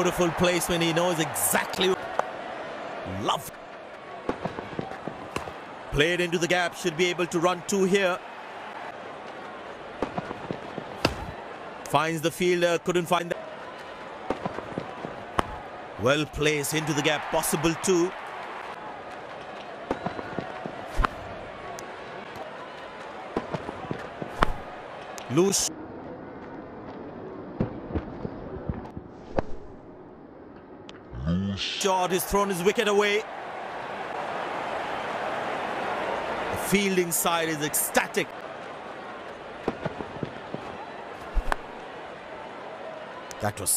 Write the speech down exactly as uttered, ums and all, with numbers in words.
beautiful placement. He knows exactly. Love. Played into the gap. Should be able to run two here. Finds the fielder. Couldn't find that. Well placed into the gap. Possible two. Loose. Shot is thrown, his wicket away. The fielding side is ecstatic. That was something.